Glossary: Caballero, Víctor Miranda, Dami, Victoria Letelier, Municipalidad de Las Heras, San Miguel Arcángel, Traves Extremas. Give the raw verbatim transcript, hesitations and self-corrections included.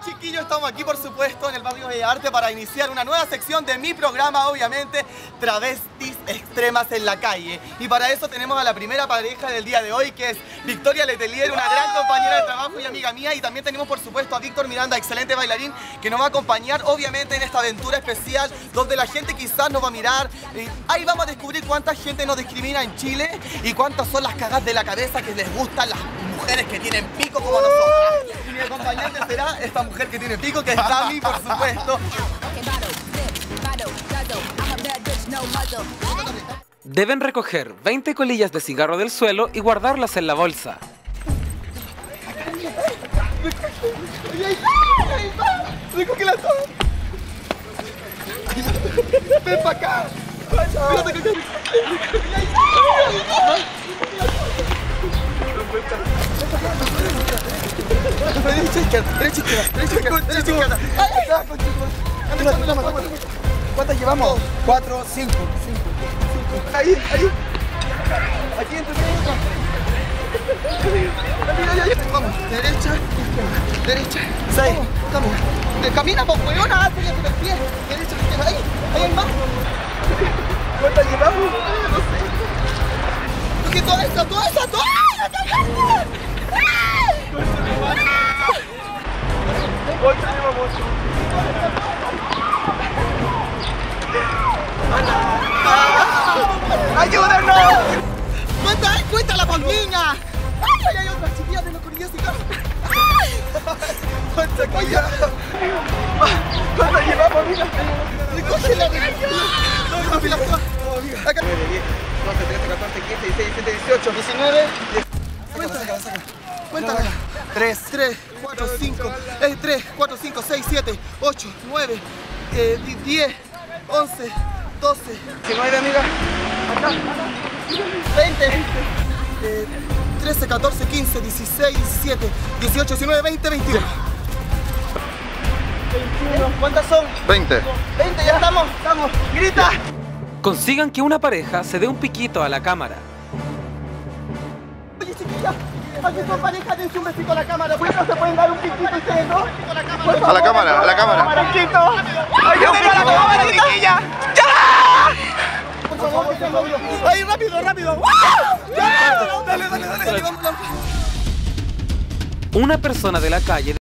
chiquillos, estamos aquí por supuesto en el barrio de Arte para iniciar una nueva sección de mi programa, obviamente, travestis extremas en la calle. Y para eso tenemos a la primera pareja del día de hoy, que es Victoria Letelier, una gran compañera de trabajo y amiga mía. Y también tenemos por supuesto a Víctor Miranda, excelente bailarín, que nos va a acompañar obviamente en esta aventura especial donde la gente quizás nos va a mirar. Y ahí vamos a descubrir cuánta gente nos discrimina en Chile y cuántas son las cagas de la cabeza que les gustan las mujeres que tienen pico como nosotras. Y mi acompañante será esta mujer que tiene pico, que es Dami, por supuesto. Deben recoger veinte colillas de cigarro del suelo y guardarlas en la bolsa. ¡Ven para acá! Derecha, izquierda, derecha, izquierda, derecha, izquierda. ¿Cuántas llevamos? Cuatro, cinco. Ahí, ahí. Aquí entre nosotros. Vamos, derecha, izquierda, derecha. Seis. Vamos. Camina con huevona, hazle con el pie. Derecha, izquierda. Ahí, ahí hay más. ¿Cuántas llevamos? No sé. Porque toda esta, toda esta, toda esta. Hoy tenemos mucho. ¡Ayúdenos! ¡Cuenta, cuenta la palmiña! ¡Ay, hay otra chiquilla de los curillos y todo! ¡Cuánta chiquilla! ¡Cuánta llevamos, mira! ¡Recoge la niña! ¡No, no, no! ¡Acá! doce, trece, catorce, quince, dieciséis, diecisiete, dieciocho, diecinueve, diez. Cuéntame. tres, cuatro, cinco, tres, cuatro, cinco, seis, siete, ocho, nueve, diez, once, doce, diecinueve, amiga. Acá. veinte, trece, catorce, quince, dieciséis, diecisiete, dieciocho, diecinueve, veinte, veintiuno. ¿Cuántas son? veinte. veinte, ya estamos, estamos. Grita. Consigan que una pareja se dé un piquito a la cámara. Oye, chiquilla. Aquí son parejas de un besito a la cámara. ¿Por eso se pueden dar un piquito ustedes, no? A la cámara, a la cámara. Piquito. ¡Ay, yo tengo la cámara, chiquilla! ¡Ya! Por favor, ¡ay, rápido, rápido! ¡Ya! ¡Dale, dale, dale! Una persona de la calle